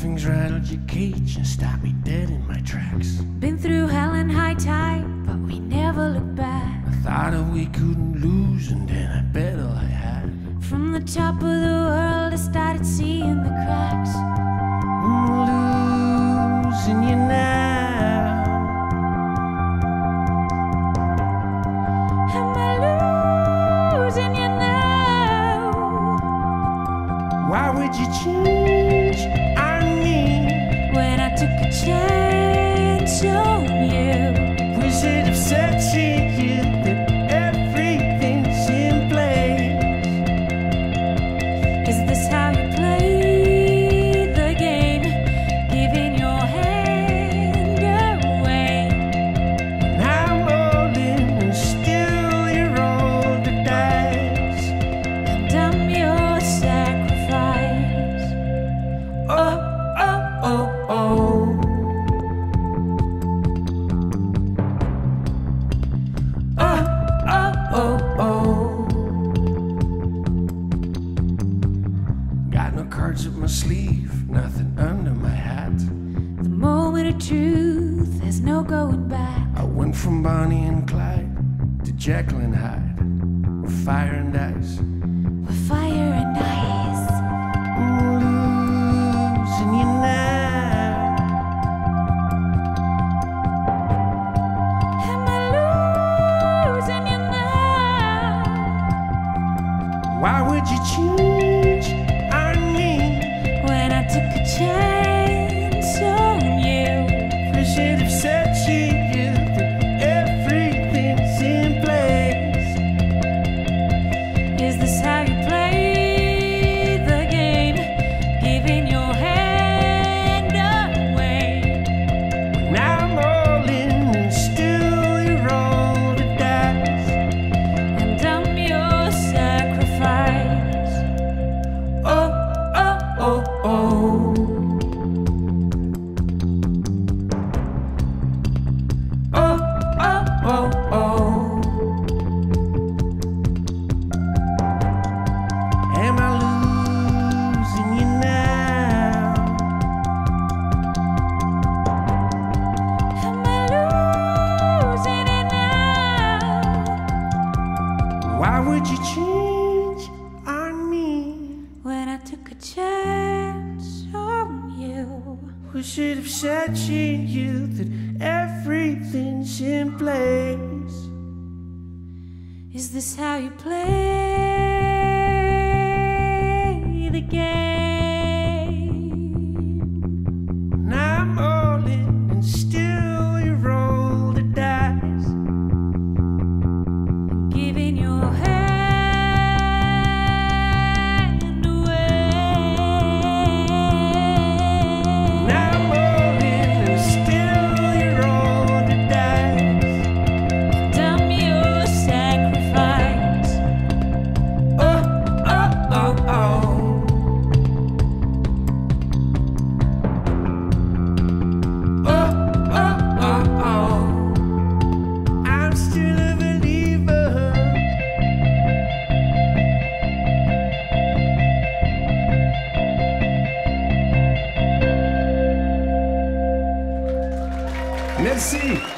something's right out your cage and stop me dead in my tracks. Been through hell and high tide, but we never look back. I thought that we couldn't lose, and then I bet all I had. From the top of the world I started seeing the cracks. I'm losing you now. Am I losing you now? Why would you change on me when I took a chance on you? Was it upsetting you that everything's in place? Is this how you play? Cards up my sleeve, nothing under my hat. The moment of truth, there's no going back. I went from Bonnie and Clyde to Jekyll and Hyde. We're fire and ice. We're fire and ice. I'm losing you now. Am I losing you now? Why would you change? Took a chance on you. I should have said to you that everything's in place. Is this how you play the game? Giving your hand away. When I'm all in and still you roll the dice, and I'm your sacrifice. Oh, oh, oh, oh. Why would you change on me when I took a chance on you? We should have said to you that everything's in place. Is this how you play the game? When I'm all in and still you roll the dice, giving your hand. Merci.